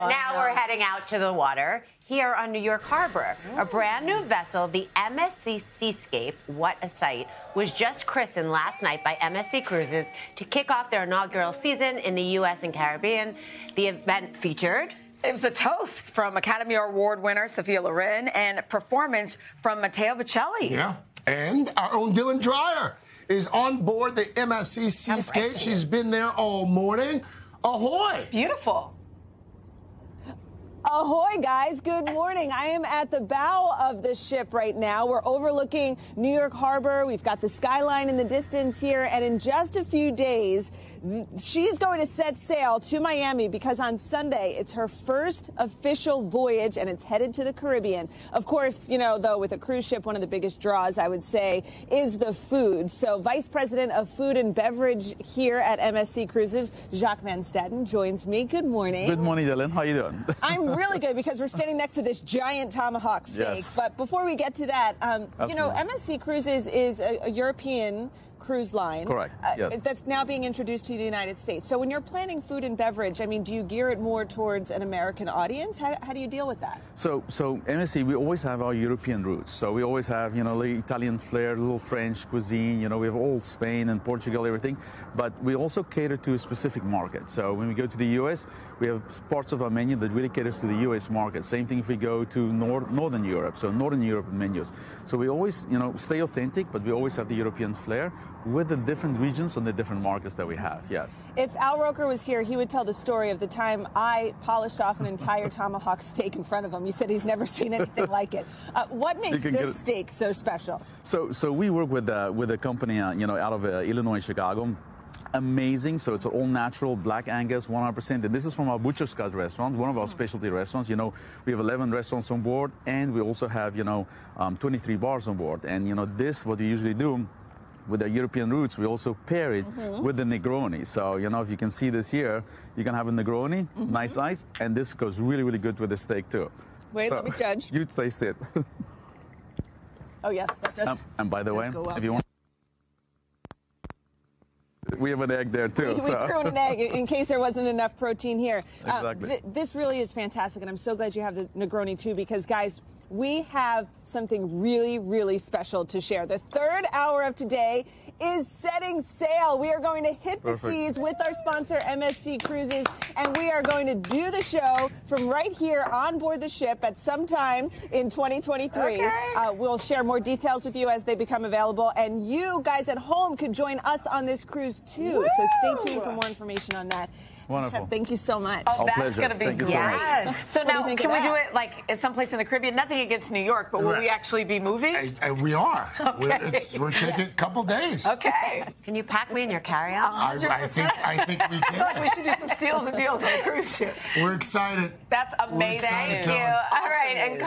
Now we're heading out to the water here on New York Harbor. A brand new vessel, the MSC Seascape, what a sight, was just christened last night by MSC Cruises to kick off their inaugural season in the U.S. and Caribbean. The event featured... It was a toast from Academy Award winner Sofia Loren and a performance from Matteo Bocelli. Yeah. And our own Dylan Dreyer is on board the MSC Seascape. She's been there all morning. Ahoy! Beautiful. Ahoy, guys. Good morning. I am at the bow of the ship right now. We're overlooking New York Harbor. We've got the skyline in the distance here. And in just a few days, she's going to set sail to Miami because on Sunday, it's her first official voyage and it's headed to the Caribbean. Of course, you know, though, with a cruise ship, one of the biggest draws, I would say, is the food. So Vice President of Food and Beverage here at MSC Cruises, Jacques Van Staten, joins me. Good morning. Good morning, Dylan. How are you doing? I'm really good because we're standing next to this giant tomahawk steak. Yes. But before we get to that, you know, MSC Cruises is a European cruise line. Correct. Yes. That's now being introduced to the United States. So when you're planning food and beverage, I mean, do you gear it more towards an American audience? How do you deal with that? So MSC, we always have our European roots. So we always have, you know, the Italian flair, little French cuisine, you know, we have all Spain and Portugal, everything. But we also cater to a specific market. So when we go to the U.S., we have parts of our menu that really caters to the U.S. market. Same thing if we go to Northern Europe, so Northern Europe menus. So we always, you know, stay authentic, but we always have the European flair with the different regions and the different markets that we have, yes. If Al Roker was here, he would tell the story of the time I polished off an entire tomahawk steak in front of him. He said he's never seen anything like it. What makes this steak so special? So we work with a company, you know, out of Illinois, Chicago. Amazing. So it's an all-natural black Angus, 100%. And this is from our Butcher's Cut restaurant, one of our specialty restaurants. You know, we have 11 restaurants on board, and we also have, you know, 23 bars on board. And, you know, this, what we usually do, with our European roots, we also pair it with the Negroni. So, you know, if you can see this here, you can have a Negroni, nice ice, and this goes really, really good with the steak, too. Wait, let me judge. You taste it. Oh, yes, that does. And by the way, well, if you want... We have an egg there, too. We threw in an egg in case there wasn't enough protein here. Exactly. This really is fantastic, and I'm so glad you have the Negroni, too, because, guys, we have something really, really special to share. The third hour of today is setting sail. We are going to hit the seas with our sponsor, MSC Cruises, and we are going to do the show from right here on board the ship at some time in 2023. Okay. We'll share more details with you as they become available, and you guys at home could join us on this cruise, too. Woo! So stay tuned for more information on that. Wonderful. Chef, thank you so much. Oh, that's going to be great. Yes. So now, can we do it like someplace in the Caribbean? Nothing against New York, but will we actually be moving? We are. Okay. We're taking a couple days. Okay. Can you pack me in your carry-on? I think we can. We should do some steals and deals on the cruise ship. We're excited. That's amazing. Thank you. All right. And